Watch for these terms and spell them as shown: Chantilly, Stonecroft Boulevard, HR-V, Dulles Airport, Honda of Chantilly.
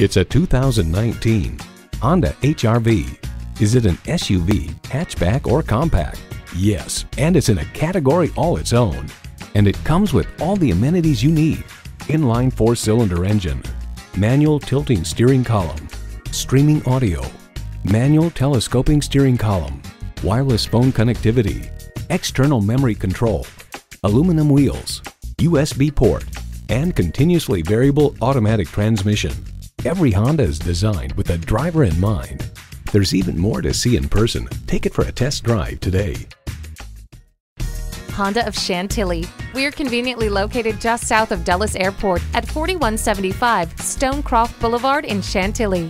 It's a 2019 Honda HR-V. Is it an SUV, hatchback, or compact? Yes, and it's in a category all its own. And it comes with all the amenities you need. Inline four-cylinder engine, manual tilting steering column, streaming audio, manual telescoping steering column, wireless phone connectivity, external memory control, aluminum wheels, USB port, and continuously variable automatic transmission. Every Honda is designed with a driver in mind. There's even more to see in person. Take it for a test drive today. Honda of Chantilly. We're conveniently located just south of Dulles Airport at 4175 Stonecroft Boulevard in Chantilly.